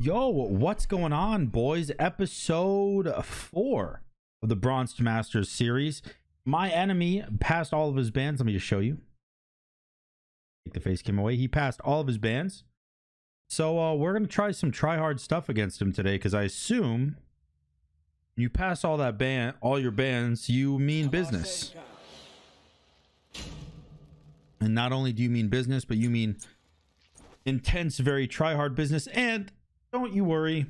Yo, what's going on, boys? Episode 4 of the Bronze Masters series. My enemy passed all of his bands. Let me just show you. Take the face came away. He passed all of his bands. So we're going to try some try-hard stuff against him today, because I assume you pass all that band, all your bands, you mean business. And not only do you mean business, but you mean intense, very try-hard business. And don't you worry,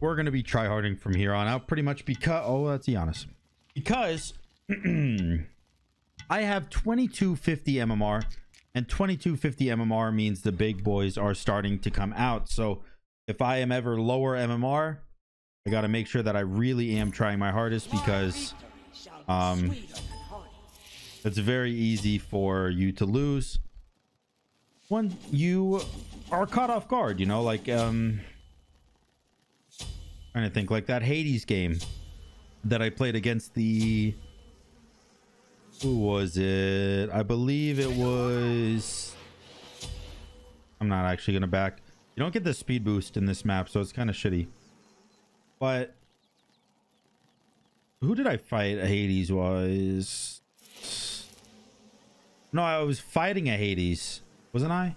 we're going to be tryharding from here on out pretty much because... Oh, that's Giannis. Because I have 2250 MMR, and 2250 MMR means the big boys are starting to come out. So if I am ever lower MMR, I got to make sure that I really am trying my hardest, because it's very easy for you to lose when you are caught off guard, you know, like trying to think, like that Hades game that I played against the, who was it? I believe it was, I'm not actually gonna back. You don't get the speed boost in this map, so it's kind of shitty. But who did I fight? Hades was, no, I was fighting a Hades, wasn't I?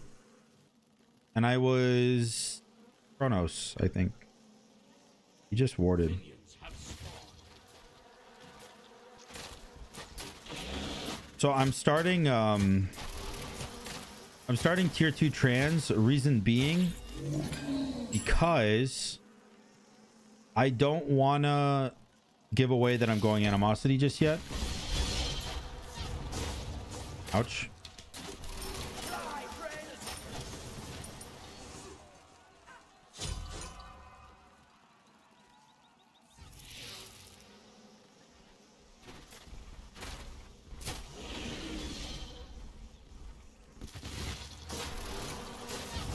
And I was Kronos, I think. He just warded. So I'm starting tier 2 trans, reason being because I don't wanna give away that I'm going animosity just yet. Ouch.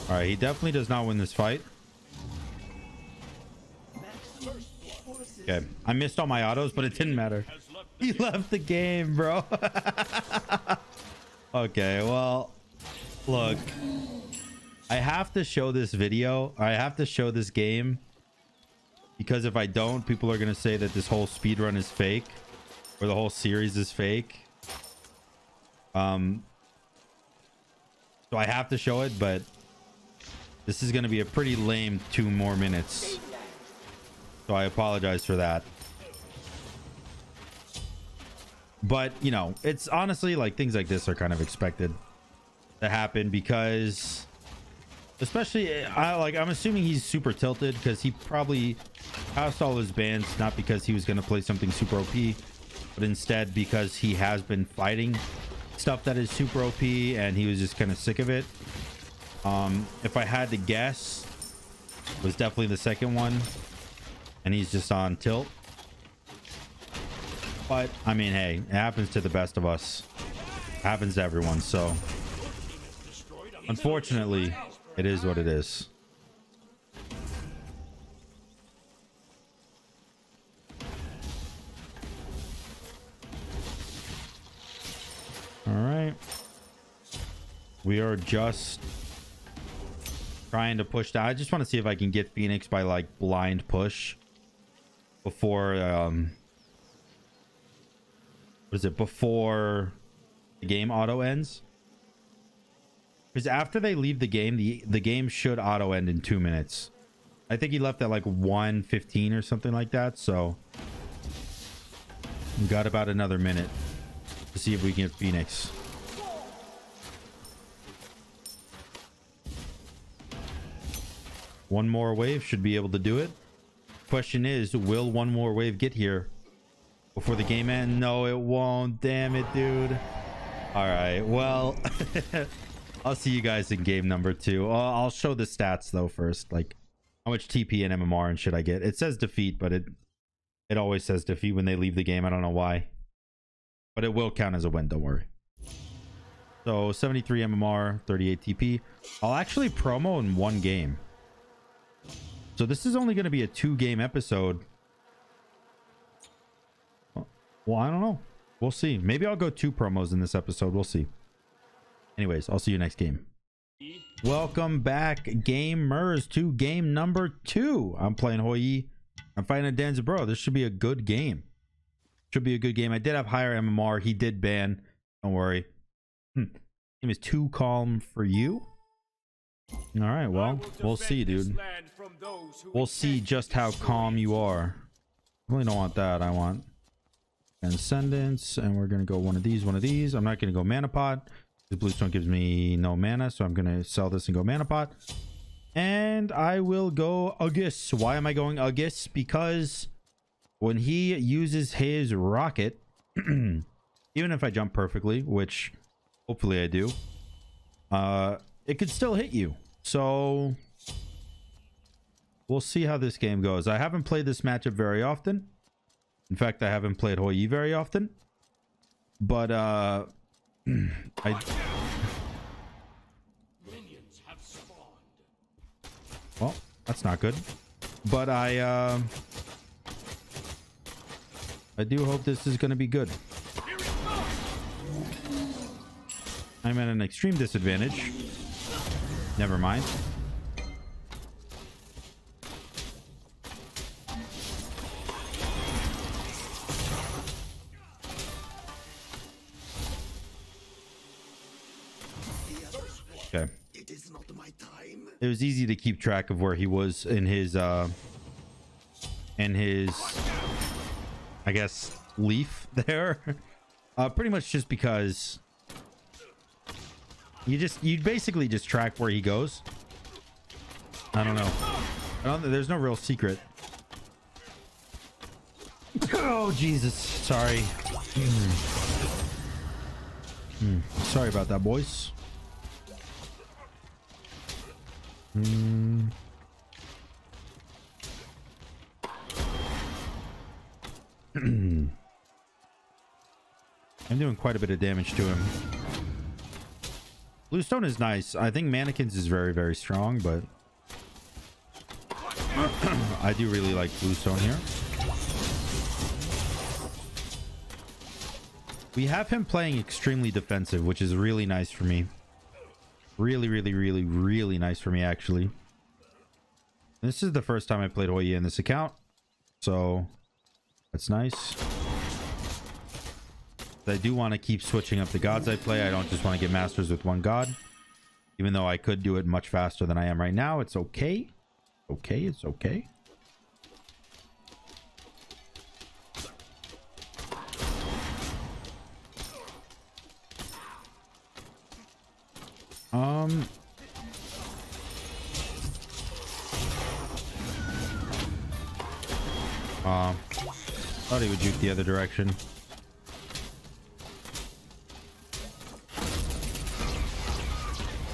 All right, he definitely does not win this fight. Okay, I missed all my autos, but it didn't matter. He left the game, bro. Okay, well, look, I have to show this video. I have to show this game, because if I don't, people are going to say that this whole speedrun is fake, or the whole series is fake. So I have to show it, but... this is going to be a pretty lame 2 more minutes. So I apologize for that. But, you know, it's honestly like things like this are kind of expected to happen, because especially I'm assuming he's super tilted, because he probably passed all his bans, not because he was going to play something super OP, but instead because he has been fighting stuff that is super OP and he was just kind of sick of it. If I had to guess, it was definitely the second one, and he's just on tilt. But I mean, hey, it happens to the best of us. It happens to everyone. So unfortunately, it is what it is. All right, we are just trying to push down. I just want to see if I can get Phoenix by like blind push before what is it, before the game auto ends, because after they leave the game, the game should auto end in 2 minutes. I think he left at like 1:15 or something like that, so we got about another minute to see if we can get Phoenix. One more wave should be able to do it. Question is, will one more wave get here before the game ends? No, it won't. Damn it, dude. All right, well, I'll see you guys in game number 2. I'll show the stats though first, like how much TP and MMR and shit I get. It says defeat, but it always says defeat when they leave the game. I don't know why, but it will count as a win. Don't worry. So 73 MMR, 38 TP. I'll actually promo in 1 game. So this is only going to be a 2-game episode. Well, I don't know. We'll see. Maybe I'll go 2 promos in this episode. We'll see. Anyways, I'll see you next game. Welcome back, gamers, to game number 2. I'm playing Hou Yi. I'm fighting a Danzibro. This should be a good game. Should be a good game. I did have higher MMR. He did ban. Don't worry. Game is too calm for you. All right, well, we'll see, dude. We'll see just how calm you are. I really don't want that. I want Transcendence, and we're going to go one of these. I'm not going to go Mana Pot. The Bluestone gives me no mana, so I'm going to sell this and go Mana Pot. And I will go Aegis. Why am I going Aegis? Because when he uses his rocket, even if I jump perfectly, which hopefully I do, it could still hit you. So we'll see how this game goes. I haven't played this matchup very often. In fact, I haven't played Hou Yi very often. But, I... Well, that's not good. But I do hope this is going to be good. I'm at an extreme disadvantage. Never mind. Okay. It is not my time. It was easy to keep track of where he was in his I guess leaf there. Pretty much just because you basically just track where he goes. I don't know. There's no real secret. Oh Jesus, sorry. Sorry about that, boys. I'm doing quite a bit of damage to him. Blue stone is nice. I think mannequins is very, very strong, but I do really like blue stone here. We have him playing extremely defensive, which is really nice for me. Really nice for me, actually. This is the first time I played Hou Yi in this account, so that's nice. I do want to keep switching up the gods I play. I don't just want to get Masters with one god, even though I could do it much faster than I am right now. It's okay. It's okay. Thought he would juke the other direction.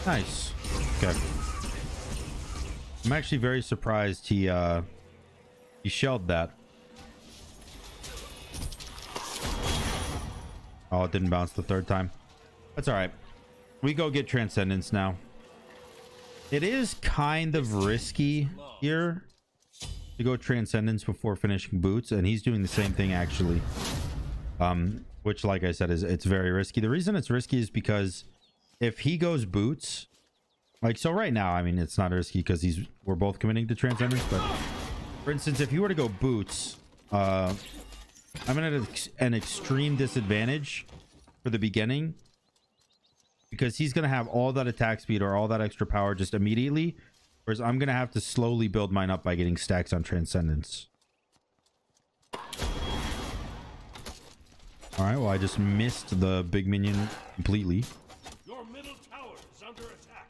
Nice. Okay. I'm actually very surprised he shelled that. Oh, it didn't bounce the third time. That's all right. We go get Transcendence now. It is kind of risky here to go Transcendence before finishing Boots, and he's doing the same thing actually. Which, like I said, it's very risky. The reason it's risky is because if he goes Boots, like so right now, I mean it's not risky because we're both committing to Transcendence. But for instance, if you were to go Boots, I'm at an extreme disadvantage for the beginning, because he's going to have all that attack speed or all that extra power just immediately, whereas I'm going to have to slowly build mine up by getting stacks on Transcendence. All right, well, I just missed the big minion completely. Your middle tower is under attack.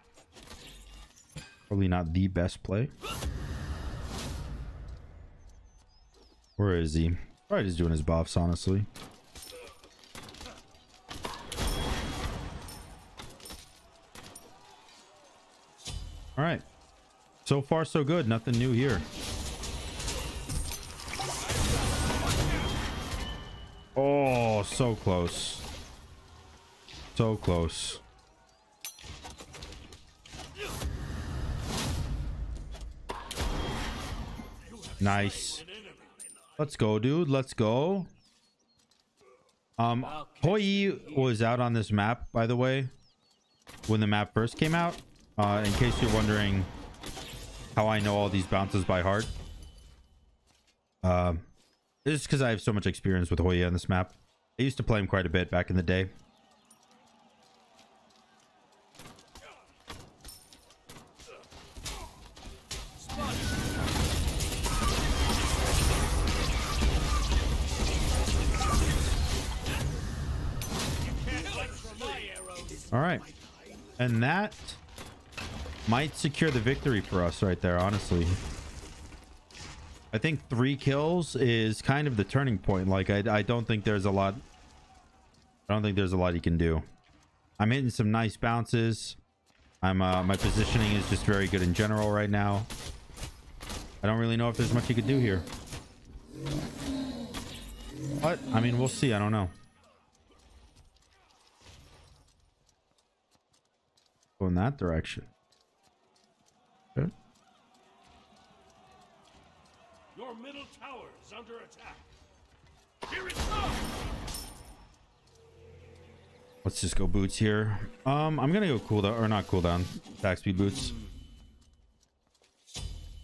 Probably not the best play. Where is he? Probably just doing his buffs, honestly. All right, so far so good. Nothing new here. Oh, so close. So close. Nice. Let's go, dude. Let's go. Hou Yi was out on this map, by the way, when the map first came out. In case you're wondering how I know all these bounces by heart, it's because I have so much experience with Hou Yi on this map. I used to play him quite a bit back in the day. All right, and that might secure the victory for us right there, honestly. I think 3 kills is kind of the turning point. Like, I don't think there's a lot. I don't think there's a lot you can do. I'm hitting some nice bounces. I'm my positioning is just very good in general right now. I don't really know if there's much you could do here. But, I mean, we'll see. I don't know. Go in that direction. Okay. Your middle tower is under attack. Here it comes. Let's just go boots here. I'm gonna go cooldown, or not cooldown, attack speed boots.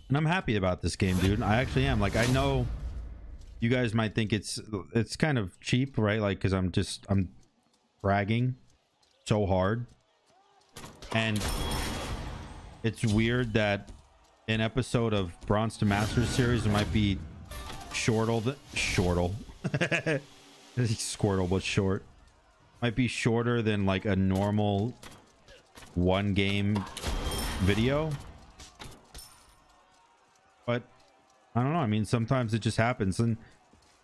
And I'm happy about this game, dude. I actually am. Like, I know you guys might think it's kind of cheap, right? Like, because I'm bragging so hard. And it's weird that an episode of Bronze to Masters series might be shortle Squirtle but short. Might be shorter than like a normal 1 game video. But I don't know. I mean, sometimes it just happens. And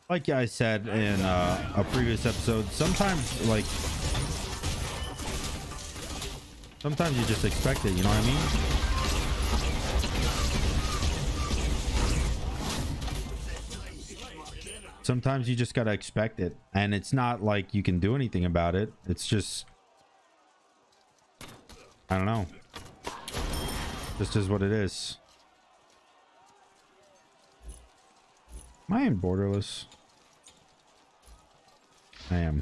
like I said in a previous episode, sometimes like... sometimes you just expect it, you know what I mean? Sometimes you just gotta expect it, and it's not like you can do anything about it. It's just, I don't know. Just is what it is. Am I in borderless? I am.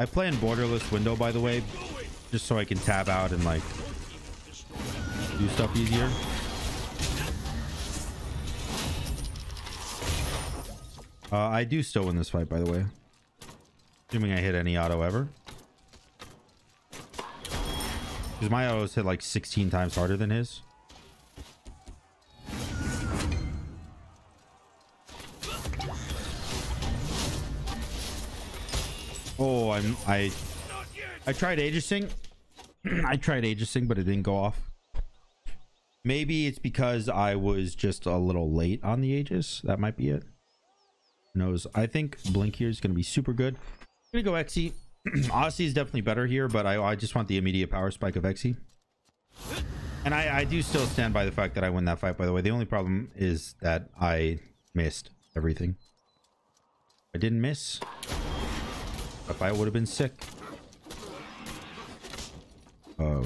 I play in borderless window, by the way, just so I can tab out and like do stuff easier. I do still win this fight, by the way, assuming I hit any auto ever, because my autos hit like 16 times harder than his. Oh, I tried Aegis-ing. I tried Aegis-ing, but it didn't go off. Maybe it's because I was just a little late on the Aegis. That might be it. Who knows? I think Blink here is going to be super good. I'm going to go Exi. Odyssey is definitely better here, but I just want the immediate power spike of Exi. And I do still stand by the fact that I win that fight, by the way. The only problem is that I missed everything. I didn't miss. That fight would have been sick. So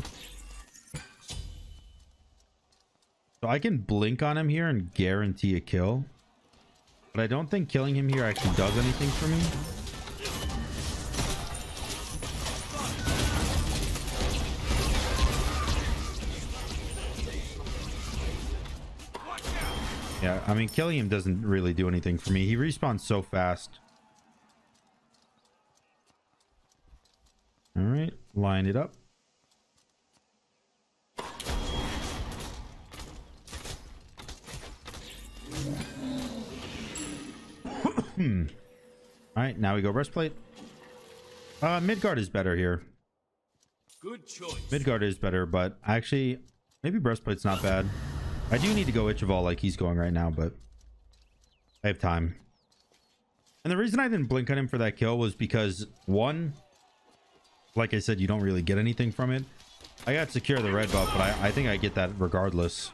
I can blink on him here and guarantee a kill, but I don't think killing him here actually does anything for me. Yeah, I mean, killing him doesn't really do anything for me. He respawns so fast. All right, line it up. All right, now we go breastplate. Midgard is better here. Good choice. Midgard is better, but actually, maybe breastplate's not bad. I do need to go Ichival like he's going right now, but I have time. And the reason I didn't blink on him for that kill was because, one, like I said, you don't really get anything from it. I got secure the red buff, but I think I get that regardless.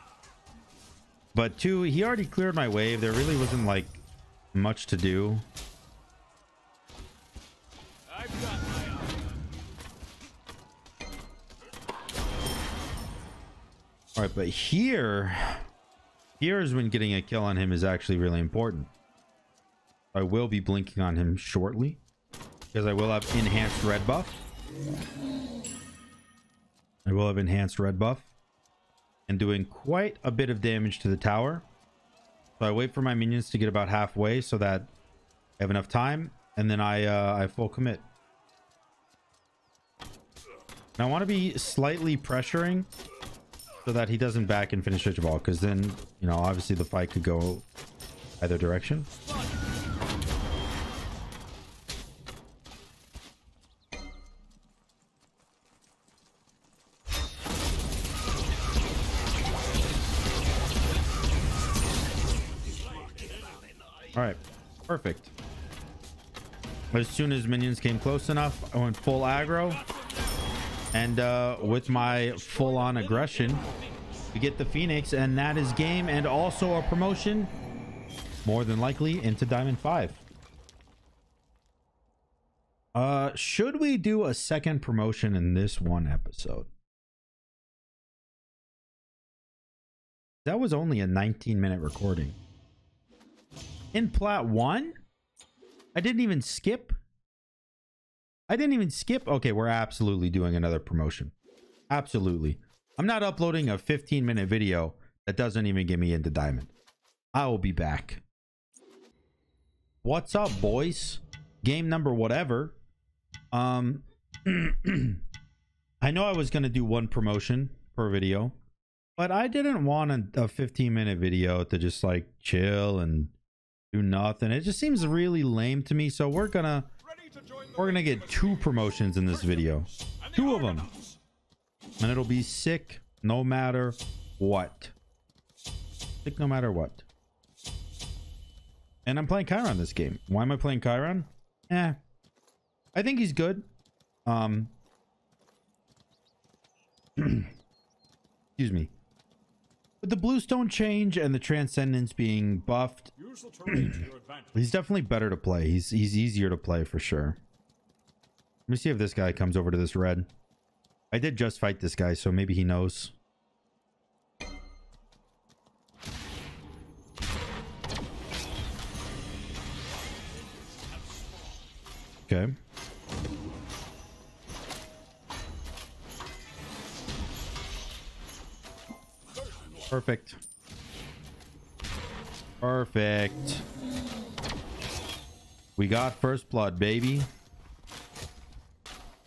But two, he already cleared my wave. There really wasn't like much to do. I've got my eye. All right, but here is when getting a kill on him is actually really important. I will be blinking on him shortly because I will have enhanced red buff. I will have enhanced red buff and doing quite a bit of damage to the tower. So I wait for my minions to get about halfway so that I have enough time, and then I full commit. And I want to be slightly pressuring so that he doesn't back and finish Ritual, because then, you know, obviously the fight could go either direction. Alright, perfect. As soon as minions came close enough, I went full aggro. And with my full-on aggression, we get the Phoenix, and that is game, and also a promotion, more than likely, into Diamond 5. Should we do a second promotion in this one episode? That was only a 19-minute recording. In plat 1? I didn't even skip. Okay, we're absolutely doing another promotion. Absolutely. I'm not uploading a 15-minute video that doesn't even get me into Diamond. I will be back. What's up, boys? Game number whatever. I know I was going to do one promotion per video, but I didn't want a 15-minute video to just like chill and do nothing. It just seems really lame to me, so we're going to... get two promotions in this video. Two of them. And it'll be sick no matter what. Sick no matter what. And I'm playing Chiron this game. Why am I playing Chiron? Eh. I think he's good. Excuse me. With the Bluestone change and the Transcendence being buffed, he's definitely better to play. He's easier to play for sure. Let me see if this guy comes over to this red. I did just fight this guy, so maybe he knows. Okay. Perfect. Perfect. We got first blood, baby.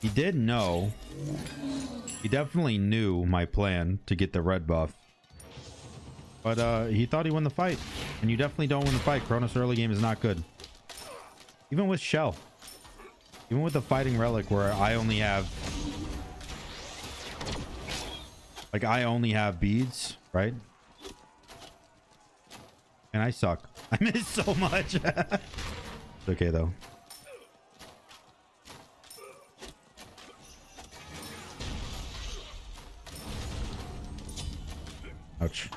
He did know. He definitely knew my plan to get the red buff. But he thought he won the fight. And you definitely don't win the fight. Kronos early game is not good. Even with Shell. Even with the Fighting Relic where I only have... like, I only have beads, right? And I suck. I miss so much. It's okay, though. Ouch.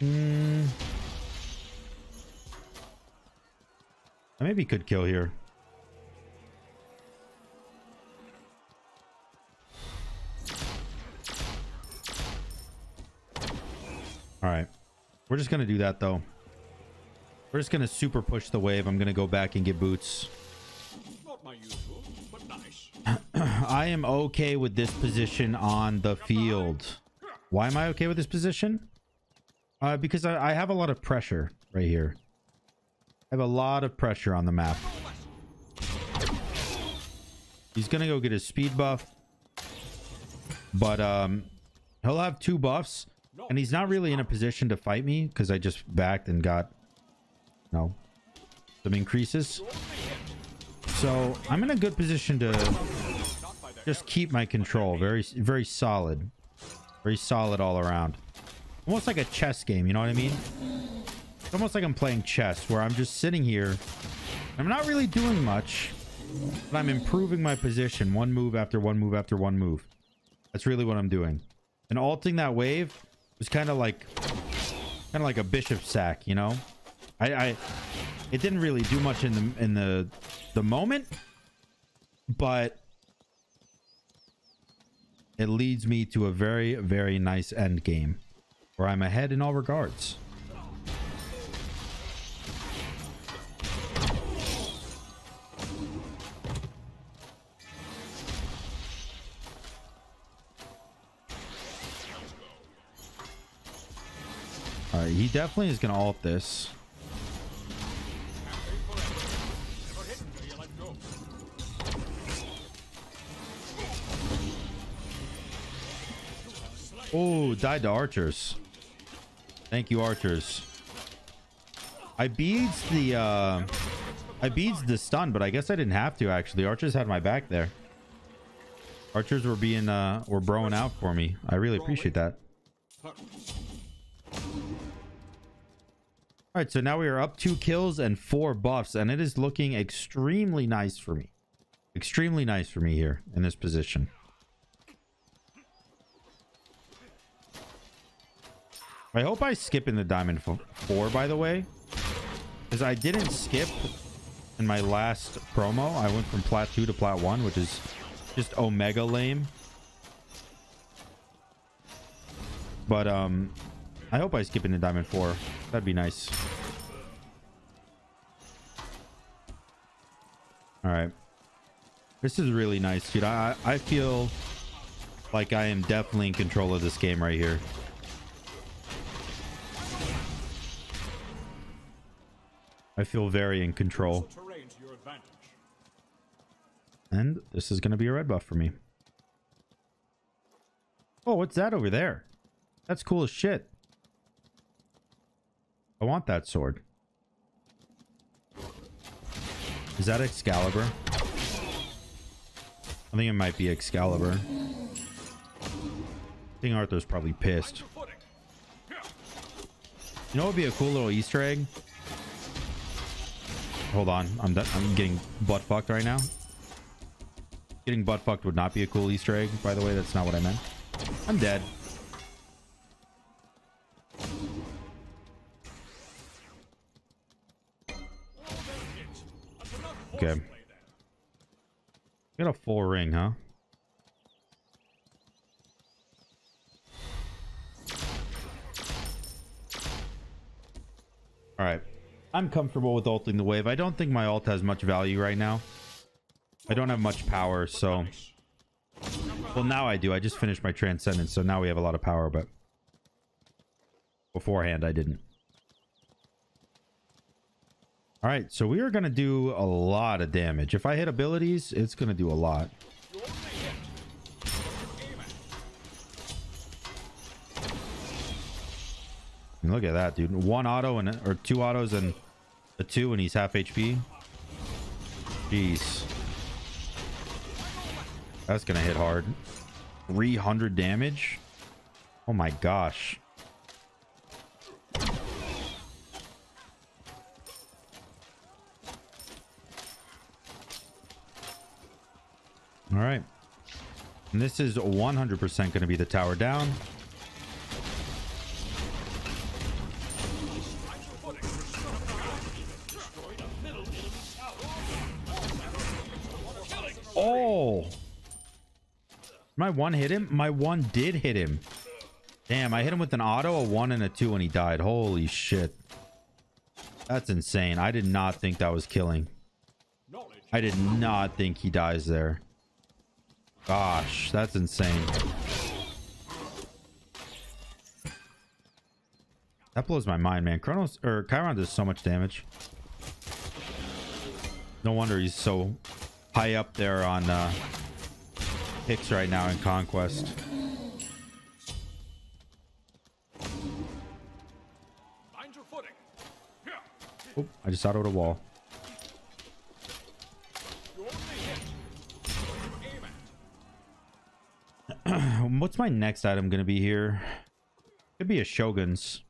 I maybe could kill here. All right, we're just gonna do that though. We're just gonna super push the wave. I'm gonna go back and get boots. Not my usual, but nice. I am okay with this position on the field. Why am I okay with this position? Because I have a lot of pressure right here. I have a lot of pressure on the map. He's gonna go get his speed buff, but he'll have two buffs. And he's not really in a position to fight me because I just backed and got, you know, some increases. So I'm in a good position to just keep my control. Very, very solid. Very solid all around. Almost like a chess game, you know what I mean? It's almost like I'm playing chess where I'm just sitting here. I'm not really doing much, but I'm improving my position. One move after one move after one move. That's really what I'm doing. And alting that wave... it's kind of like a bishop sack, you know. It didn't really do much in the moment, but it leads me to a very, very nice end game where I'm ahead in all regards. Alright, he definitely is gonna ult this. Oh, died to archers. Thank you, archers. I beads the stun, but I guess I didn't have to actually. Archers had my back there. Archers were being were broing out for me. I really appreciate that. Alright, so now we are up 2 kills and 4 buffs, and it is looking extremely nice for me. Extremely nice for me here in this position. I hope I skip in the diamond 4, by the way, because I didn't skip in my last promo. I went from plat 2 to plat 1, which is just omega lame. But I hope I skip in the diamond 4. That'd be nice. All right, this is really nice, dude. I feel like I am definitely in control of this game right here. I feel very in control. And this is going to be a red buff for me. Oh, what's that over there? That's cool as shit. I want that sword. Is that Excalibur? I think it might be Excalibur. I think Arthur's probably pissed. You know what would be a cool little Easter egg? Hold on, I'm getting butt fucked right now. Getting butt fucked would not be a cool Easter egg, by the way. That's not what I meant. I'm dead. Okay. Got a full ring, huh? All right. I'm comfortable with ulting the wave. I don't think my ult has much value right now. I don't have much power, so... Well, now I do. I just finished my Transcendence, so now we have a lot of power, but... Beforehand, I didn't. Alright, so we are going to do a lot of damage. If I hit abilities, it's going to do a lot. And look at that, dude. 2 autos and... A 2 and he's half HP. Jeez. That's gonna hit hard. 300 damage. Oh my gosh. All right. And this is 100% gonna be the tower down. My one hit him? My one did hit him. Damn, I hit him with an auto, a 1 and a 2, and he died. Holy shit. That's insane. I did not think that was killing. I did not think he dies there. Gosh, that's insane. That blows my mind, man. Chiron does so much damage. No wonder he's so high up there on... picks right now in Conquest. Oh, I just autoed a wall. What's my next item gonna be here? Could be a Shogun's.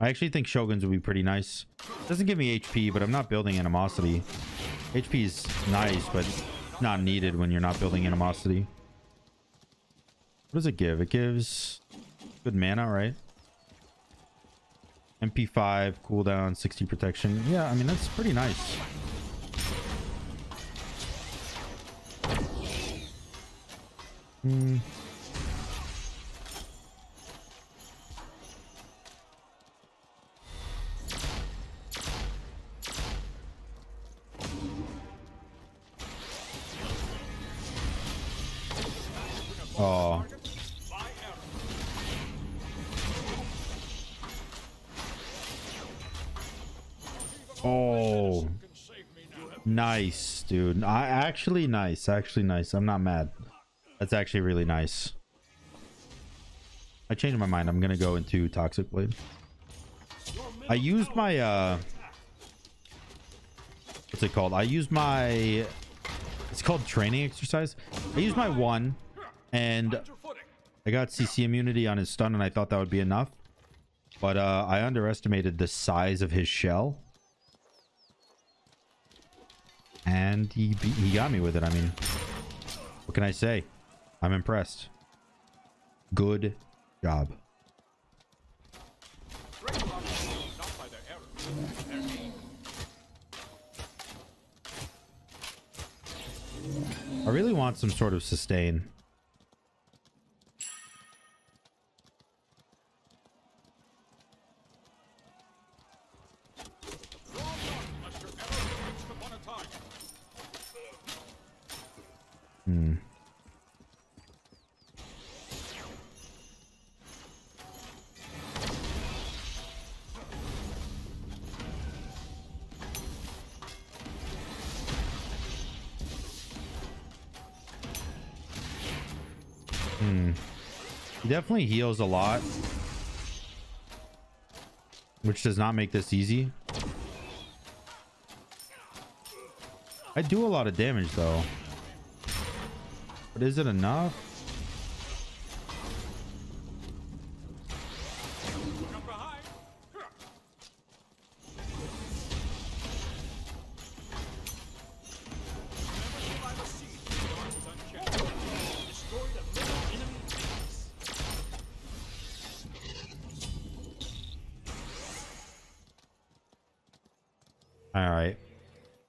I actually think Shogun's would be pretty nice. Doesn't give me HP, but I'm not building animosity. HP is nice, but not needed when you're not building animosity. What does it give? It gives good mana, right? MP5 cooldown, 60 protection. Yeah, I mean, that's pretty nice. Nice, dude. Actually nice. I'm not mad. That's actually really nice. I changed my mind. I'm gonna go into Toxic Blade. I used my what's it called? I used my, it's called training exercise. I used my one and I got CC immunity on his stun and I thought that would be enough, but I underestimated the size of his shell and he got me with it. I mean, what can I say? I'm impressed. Good job. I really want some sort of sustain. He definitely heals a lot, which does not make this easy. I do a lot of damage though, but is it enough?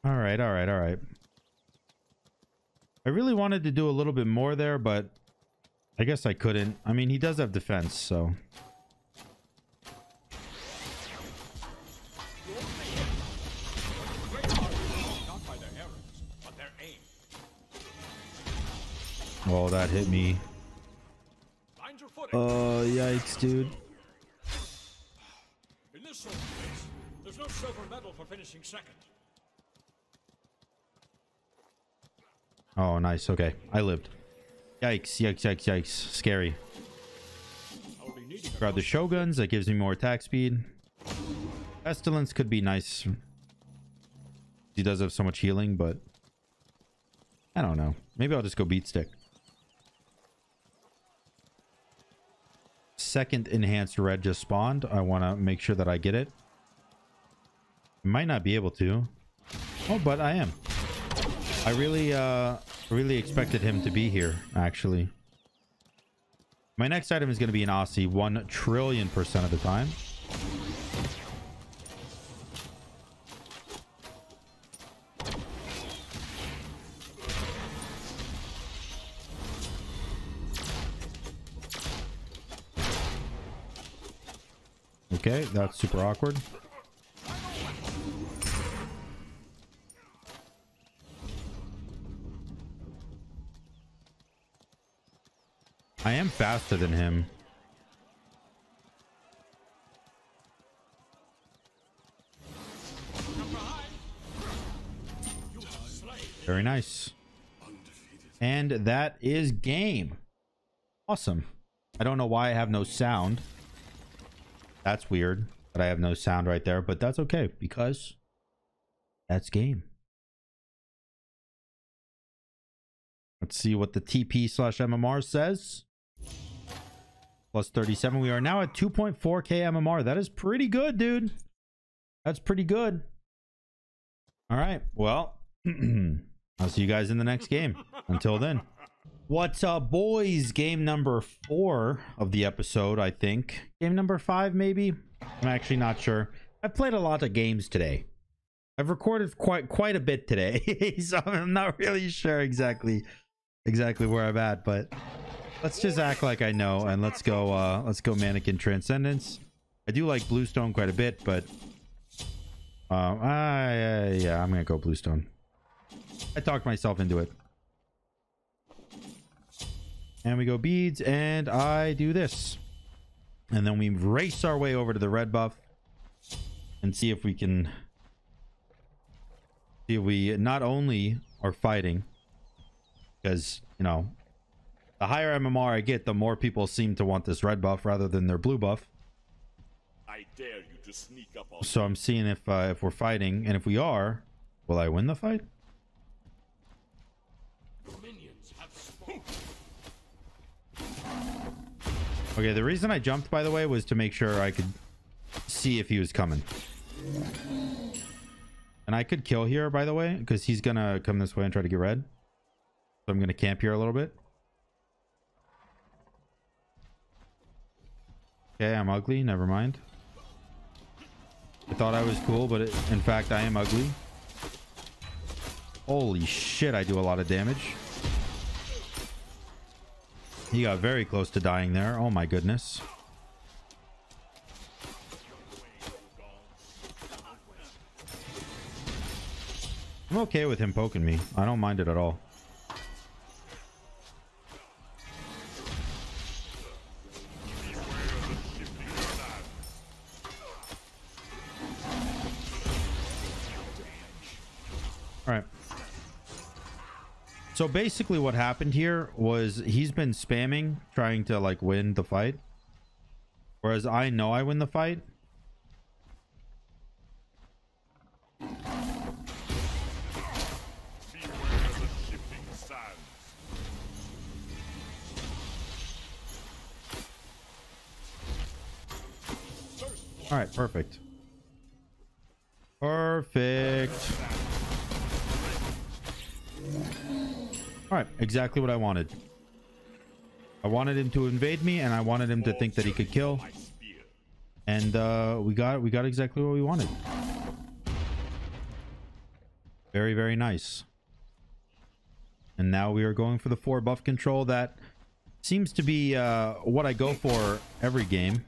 All right. I really wanted to do a little bit more there, but I guess I couldn't. I mean, he does have defense, so. Oh, that hit me. Oh, yikes, dude. In this sort of case, there's no silver medal for finishing second. Oh, nice. Okay. I lived. Yikes. Scary. Grab the Shoguns. That gives me more attack speed. Pestilence could be nice. He does have so much healing, but I don't know. Maybe I'll just go Beat Stick. Second enhanced red just spawned. I want to make sure that I get it. Might not be able to. Oh, but I am. I really expected him to be here, actually. My next item is going to be an Aussie 1,000,000,000,000% of the time. Okay, that's super awkward. I am faster than him. Very nice. And that is game. Awesome. I don't know why I have no sound. That's weird that I have no sound right there, but that's okay because that's game. Let's see what the TP/MMR says. Plus 37. We are now at 2.4K MMR. That is pretty good, dude. That's pretty good. All right. Well, I'll see you guys in the next game. Until then. What's up, boys? Game number 4 of the episode, I think. Game number 5, maybe? I'm actually not sure. I've played a lot of games today. I've recorded quite a bit today. So I'm not really sure exactly where I'm at, but... Let's just act like I know, and let's go Mannequin Transcendence. I do like Bluestone quite a bit, but... yeah, I'm gonna go Bluestone. I talked myself into it. And we go Beads, and I do this. And then we race our way over to the red buff. And see if we can... we not only are fighting, because, you know, the higher MMR I get, the more people seem to want this red buff rather than their blue buff. I dare you to sneak up on. So I'm seeing if we're fighting, and if we are, will I win the fight? Minions have spoken. Okay, the reason I jumped, by the way, was to make sure I could see if he was coming. And I could kill here, by the way, because he's gonna come this way and try to get red. So I'm gonna camp here a little bit. Okay, I'm ugly. Never mind. I thought I was cool, but in fact, I am ugly. Holy shit, I do a lot of damage. He got very close to dying there. Oh my goodness. I'm okay with him poking me. I don't mind it at all. Alright. So basically what happened here was he's been spamming, trying to like win the fight. Whereas I know I win the fight. All right, perfect. Perfect. All right, exactly what I wanted. I wanted him to invade me, and I wanted him to think that he could kill. And we got exactly what we wanted. Very, very nice. And now we are going for the 4 buff control. That seems to be what I go for every game.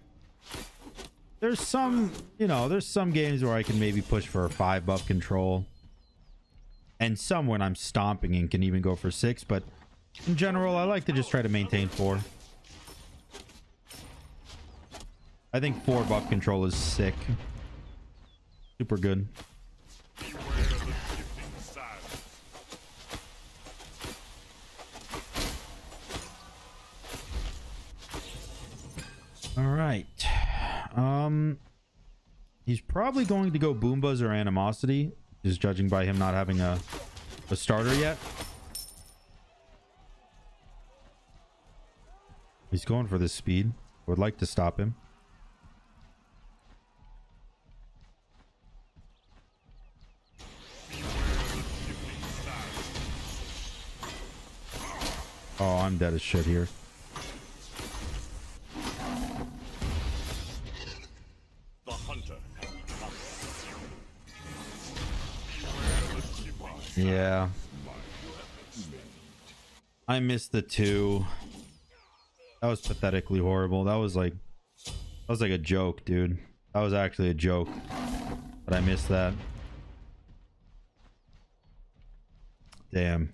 There's some, you know, there's some games where I can maybe push for a 5 buff control. And some when I'm stomping and can even go for 6. But in general, I like to just try to maintain 4. I think 4 buff control is sick. Super good. All right. He's probably going to go Boombas or Animosity, just judging by him not having a starter yet. He's going for this speed. I would like to stop him. Oh, I'm dead as shit here. Yeah, I missed the 2. That was pathetically horrible. That was like a joke, dude. That was actually a joke, but I missed that. Damn,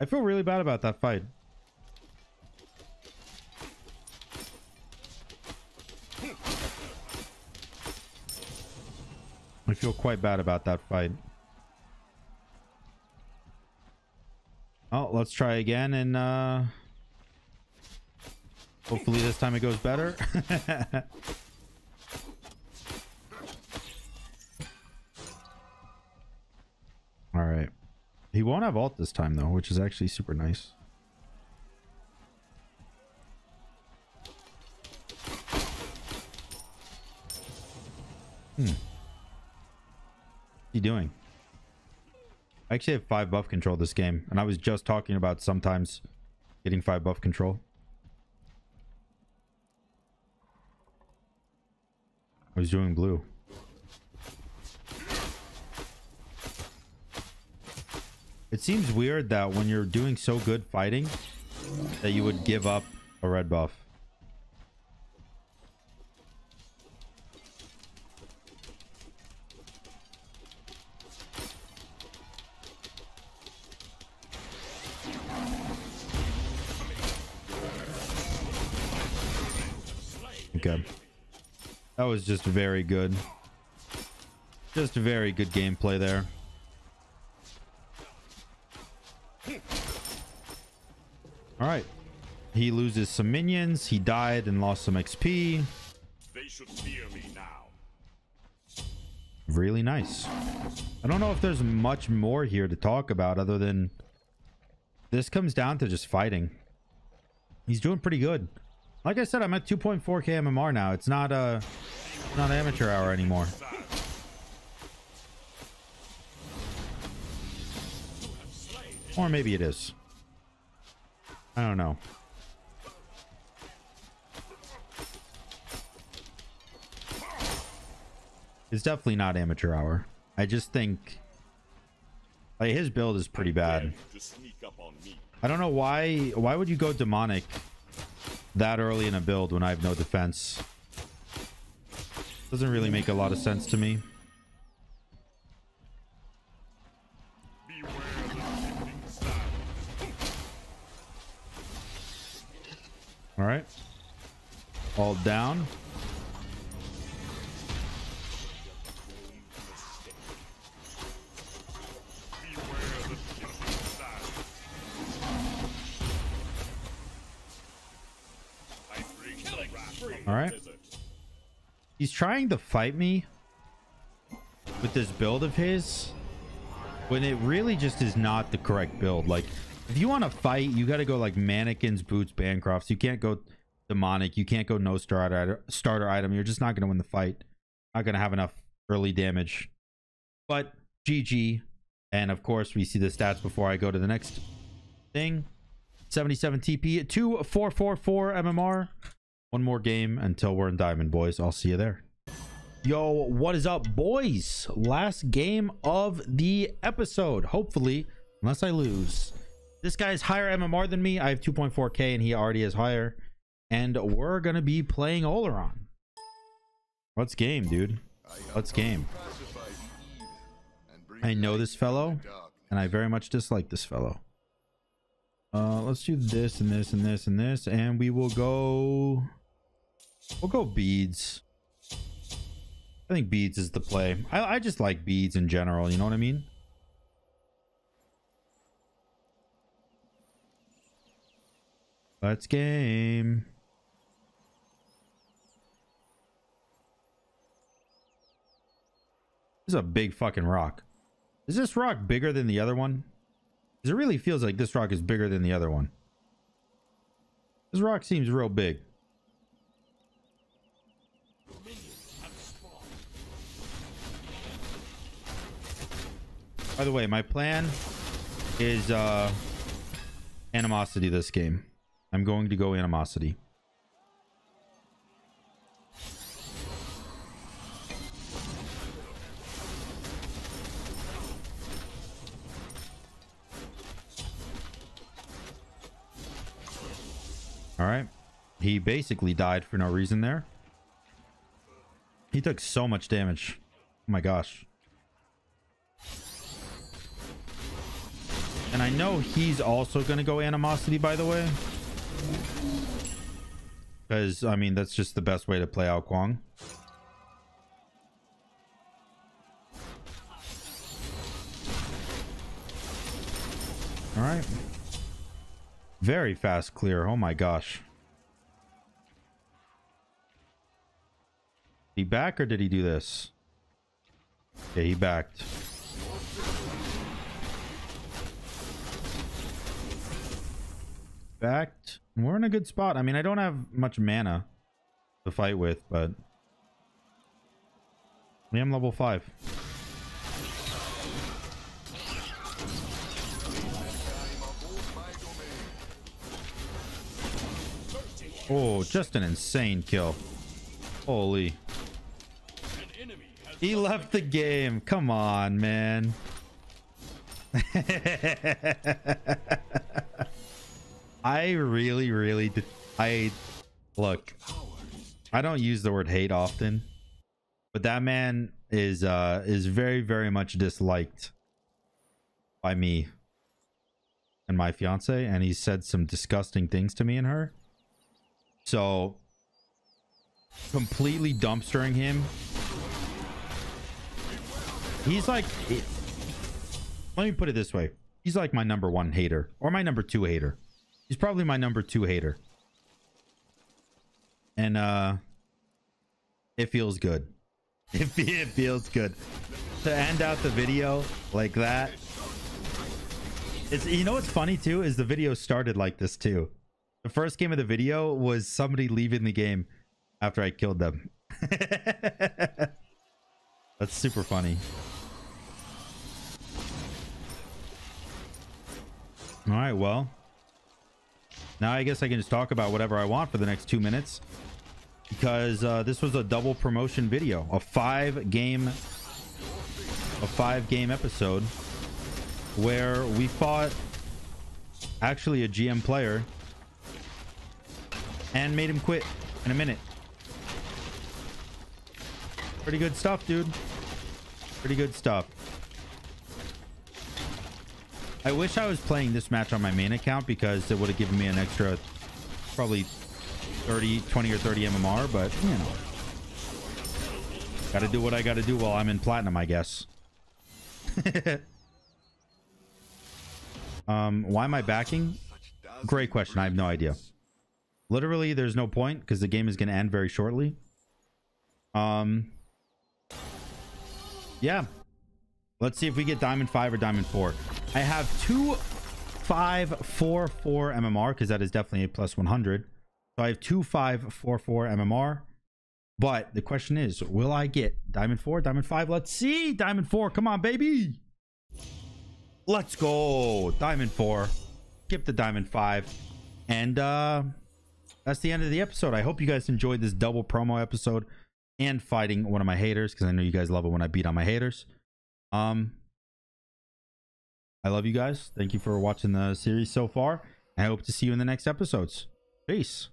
I feel really bad about that fight. I feel quite bad about that fight. Oh, let's try again, and hopefully this time it goes better. All right. He won't have ult this time, though, which is actually super nice. What's he doing? I actually have 5 buff control this game, and I was just talking about sometimes getting 5 buff control. I was doing blue. It seems weird that when you're doing so good fighting, that you would give up a red buff. Okay. That was just very good. Just very good gameplay there. All right. He loses some minions. He died and lost some XP. They should fear me now. Really nice. I don't know if there's much more here to talk about other than this comes down to just fighting. He's doing pretty good. Like I said, I'm at 2.4k MMR now. It's not amateur hour anymore. Or maybe it is. I don't know. It's definitely not amateur hour. I just think like his build is pretty bad. I don't know why would you go demonic that early in a build when I have no defense? Doesn't really make a lot of sense to me. All right, all down. All right, he's trying to fight me with this build of his when it really just is not the correct build. Like, if you want to fight, you got to go like mannequins, boots, Bancrofts. You can't go demonic. You can't go no starter item. You're just not going to win the fight. Not going to have enough early damage. But GG. And of course, we see the stats before I go to the next thing. 77 TP, 2444 MMR. One more game until we're in Diamond, boys. I'll see you there. Yo, what is up, boys? Last game of the episode. Hopefully, unless I lose. This guy is higher MMR than me. I have 2.4k and he already is higher. And we're going to be playing Oleron. Let's game, dude. Let's game. I know this fellow and I very much dislike this fellow. Let's do this and this and this and this. And we will go... We'll go beads. I think beads is the play. I just like beads in general. You know what I mean? Let's game. This is a big fucking rock. Is this rock bigger than the other one? Because it really feels like this rock is bigger than the other one. This rock seems real big. By the way, my plan is animosity this game. I'm going to go animosity. All right. He basically died for no reason there. He took so much damage. Oh my gosh. And I know he's also going to go animosity, by the way. Because, I mean, that's just the best way to play Ao Kuang. Alright. Very fast clear. Oh my gosh. He back or did he do this? Yeah, he backed. Backed. We're in a good spot. I mean, I don't have much mana to fight with, but I am level 5. Oh, just an insane kill. Holy. He left the game. Come on, man. I really look, I don't use the word hate often, but that man is very much disliked by me and my fiance, and he said some disgusting things to me and her. So completely dumpstering him. He's like, let me put it this way, he's like my number 1 hater or my number 2 hater. He's probably my number 2 hater. And it feels good. It feels good to end out the video like that. It's, you know what's funny too is the video started like this too. The first game of the video was somebody leaving the game after I killed them. That's super funny. All right, well, now I guess I can just talk about whatever I want for the next 2 minutes, because this was a double promotion video, a five game episode where we fought actually a GM player and made him quit in a minute. Pretty good stuff, dude. Pretty good stuff. I wish I was playing this match on my main account because it would have given me an extra probably 20 or 30 MMR, but you know, gotta do what I gotta do while I'm in platinum, I guess. Why am I backing? Great question. I have no idea. Literally, there's no point because the game is gonna end very shortly. Yeah. Let's see if we get Diamond 5 or Diamond 4. I have 2 5 4 4 MMR because that is definitely a +100. So I have 2 5 4 4 MMR. But the question is, will I get Diamond 4, Diamond 5? Let's see. Diamond 4. Come on, baby. Let's go. Diamond 4. Skip the Diamond 5. And that's the end of the episode. I hope you guys enjoyed this double promo episode and fighting one of my haters, because I know you guys love it when I beat on my haters. I love you guys. Thank you for watching the series so far. I hope to see you in the next episodes. Peace.